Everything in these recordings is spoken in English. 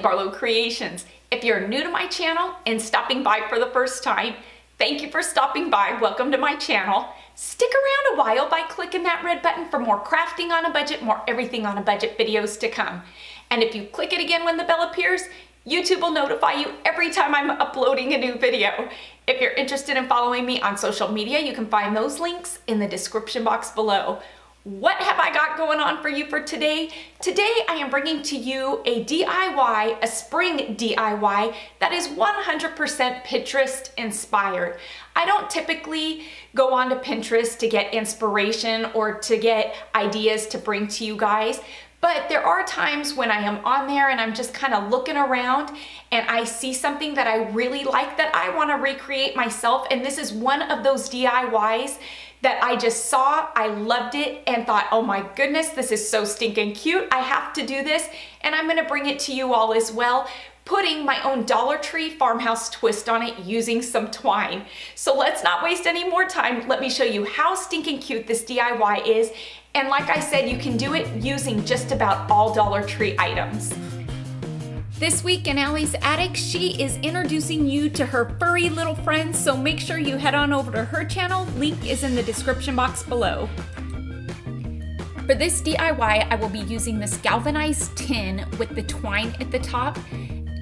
Kelly Barlow Creations. If you're new to my channel and stopping by for the first time, thank you for stopping by. Welcome to my channel. Stick around a while by clicking that red button for more crafting on a budget, more everything on a budget videos to come. And if you click it again when the bell appears, YouTube will notify you every time I'm uploading a new video. If you're interested in following me on social media, you can find those links in the description box below. What have I got going on for you for today? Today I am bringing to you a DIY, a spring DIY that is 100% Pinterest inspired. I don't typically go onto Pinterest to get inspiration or to get ideas to bring to you guys, but there are times when I am on there and I'm just kind of looking around and I see something that I really like that I want to recreate myself, and this is one of those DIYs that I just saw, I loved it, and thought, oh my goodness, this is so stinking cute, I have to do this, and I'm gonna bring it to you all as well, putting my own Dollar Tree farmhouse twist on it using some twine. So let's not waste any more time, let me show you how stinking cute this DIY is, and like I said, you can do it using just about all Dollar Tree items. This week in Allie's Attic, she is introducing you to her furry little friends, so make sure you head on over to her channel. Link is in the description box below. For this DIY, I will be using this galvanized tin with the twine at the top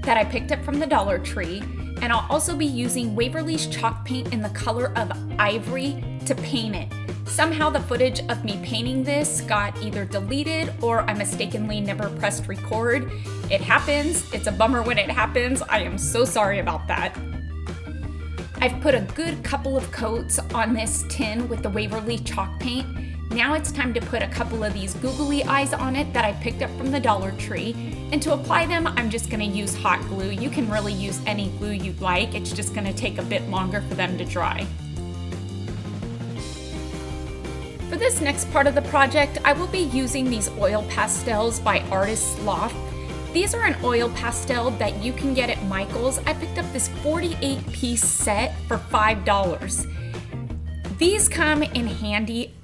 that I picked up from the Dollar Tree, and I'll also be using Waverly's chalk paint in the color of ivory to paint it. Somehow the footage of me painting this got either deleted or I mistakenly never pressed record. It happens. It's a bummer when it happens. I am so sorry about that. I've put a good couple of coats on this tin with the Waverly chalk paint. Now it's time to put a couple of these googly eyes on it that I picked up from the Dollar Tree. And to apply them, I'm just gonna use hot glue. You can really use any glue you'd like. It's just gonna take a bit longer for them to dry. For this next part of the project, I will be using these oil pastels by Artist Loft. These are an oil pastel that you can get at Michael's. I picked up this 48-piece set for $5. These come in handy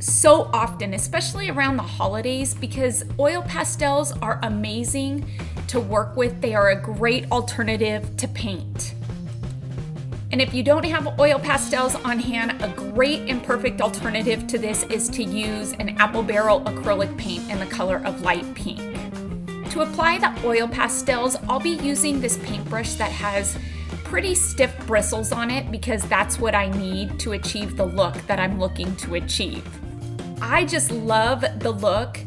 so often, especially around the holidays, because oil pastels are amazing to work with. They are a great alternative to paint. And if you don't have oil pastels on hand, a great and perfect alternative to this is to use an Apple Barrel acrylic paint in the color of light pink. To apply the oil pastels, I'll be using this paintbrush that has pretty stiff bristles on it because that's what I need to achieve the look that I'm looking to achieve. I just love the look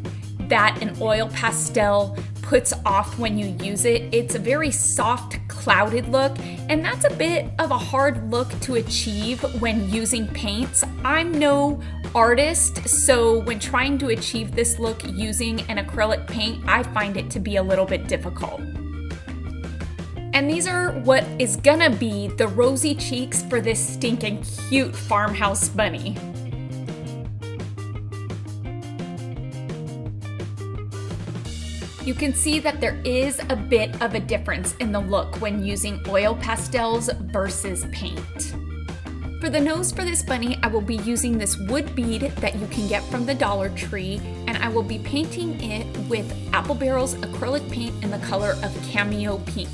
that an oil pastel puts off when you use it. It's a very soft, clouded look, and that's a bit of a hard look to achieve when using paints. I'm no artist, so when trying to achieve this look using an acrylic paint, I find it to be a little bit difficult. And these are what is gonna be the rosy cheeks for this stinking cute farmhouse bunny. You can see that there is a bit of a difference in the look when using oil pastels versus paint. For the nose for this bunny, I will be using this wood bead that you can get from the Dollar Tree, and I will be painting it with Apple Barrel's acrylic paint in the color of Cameo Pink.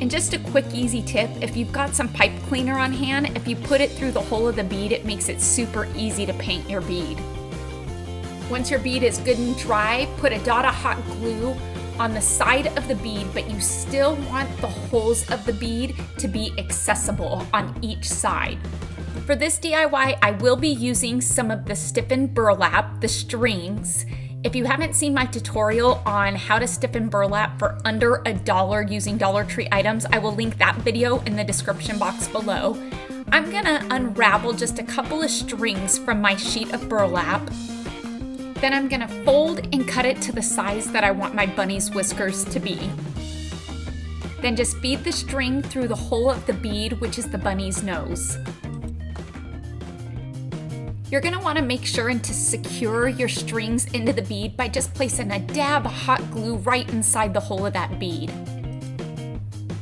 And just a quick easy tip, if you've got some pipe cleaner on hand, if you put it through the hole of the bead, it makes it super easy to paint your bead. Once your bead is good and dry, put a dot of hot glue on the side of the bead, but you still want the holes of the bead to be accessible on each side. For this DIY, I will be using some of the stiffened burlap, the strings. If you haven't seen my tutorial on how to stiffen burlap for under $1 using Dollar Tree items, I will link that video in the description box below. I'm gonna unravel just a couple of strings from my sheet of burlap. Then I'm gonna fold and cut it to the size that I want my bunny's whiskers to be. Then just feed the string through the hole of the bead, which is the bunny's nose. You're gonna wanna make sure and to secure your strings into the bead by just placing a dab of hot glue right inside the hole of that bead.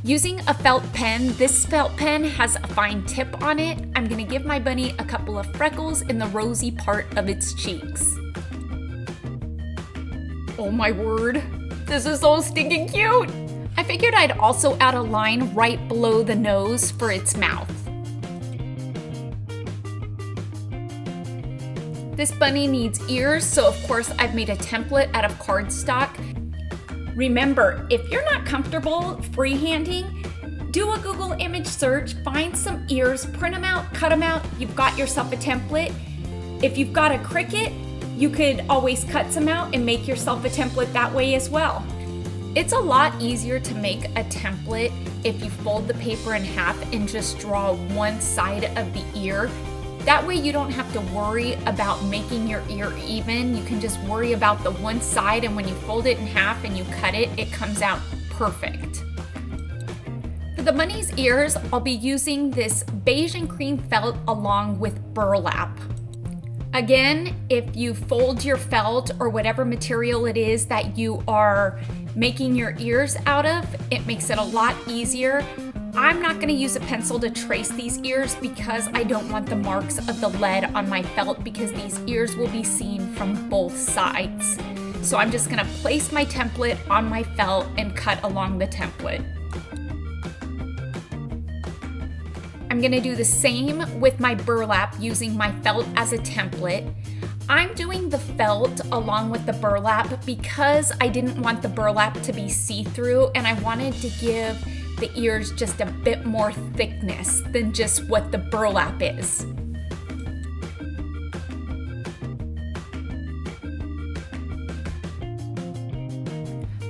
Using a felt pen, this felt pen has a fine tip on it. I'm gonna give my bunny a couple of freckles in the rosy part of its cheeks. Oh my word, this is so stinking cute! I figured I'd also add a line right below the nose for its mouth. This bunny needs ears, so of course I've made a template out of cardstock. Remember, if you're not comfortable freehanding, do a Google image search, find some ears, print them out, cut them out, you've got yourself a template. If you've got a Cricut, you could always cut some out and make yourself a template that way as well. It's a lot easier to make a template if you fold the paper in half and just draw one side of the ear. That way you don't have to worry about making your ear even. You can just worry about the one side, and when you fold it in half and you cut it, it comes out perfect. For the bunny's ears, I'll be using this beige and cream felt along with burlap. Again, if you fold your felt or whatever material it is that you are making your ears out of, it makes it a lot easier. I'm not going to use a pencil to trace these ears because I don't want the marks of the lead on my felt, because these ears will be seen from both sides. So I'm just going to place my template on my felt and cut along the template. I'm going to do the same with my burlap, using my felt as a template. I'm doing the felt along with the burlap because I didn't want the burlap to be see-through, and I wanted to give the ears just a bit more thickness than just what the burlap is.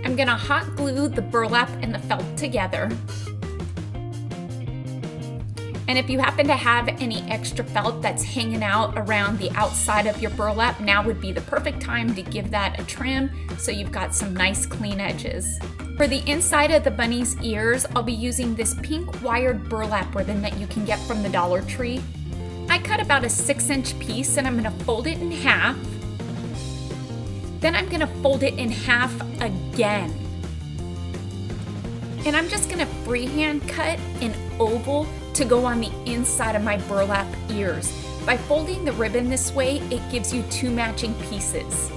I'm going to hot glue the burlap and the felt together. And if you happen to have any extra felt that's hanging out around the outside of your burlap, now would be the perfect time to give that a trim so you've got some nice clean edges. For the inside of the bunny's ears, I'll be using this pink wired burlap ribbon that you can get from the Dollar Tree. I cut about a 6-inch piece and I'm going to fold it in half. Then I'm going to fold it in half again. And I'm just going to freehand cut an oval to go on the inside of my burlap ears. By folding the ribbon this way, it gives you two matching pieces.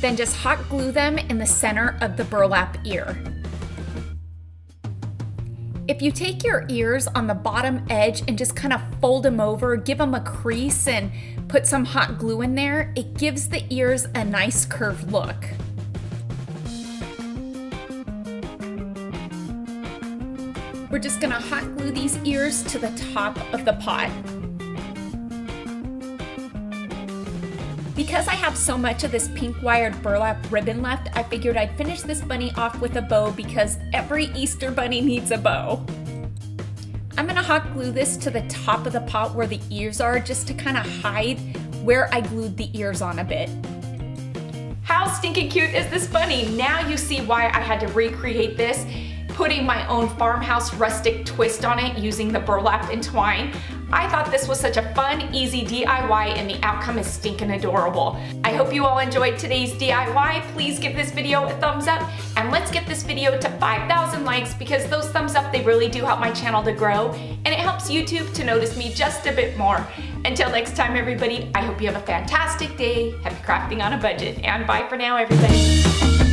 Then just hot glue them in the center of the burlap ear. If you take your ears on the bottom edge and just kind of fold them over, give them a crease and put some hot glue in there, it gives the ears a nice curved look. We're just going to hot glue these ears to the top of the pot. Because I have so much of this pink wired burlap ribbon left, I figured I'd finish this bunny off with a bow because every Easter bunny needs a bow. I'm going to hot glue this to the top of the pot where the ears are, just to kind of hide where I glued the ears on a bit. How stinking cute is this bunny? Now you see why I had to recreate this, putting my own farmhouse rustic twist on it using the burlap and twine. I thought this was such a fun, easy DIY, and the outcome is stinking adorable. I hope you all enjoyed today's DIY. Please give this video a thumbs up, and let's get this video to 5,000 likes, because those thumbs up, they really do help my channel to grow, and it helps YouTube to notice me just a bit more. Until next time, everybody, I hope you have a fantastic day. Happy crafting on a budget, and bye for now, everybody.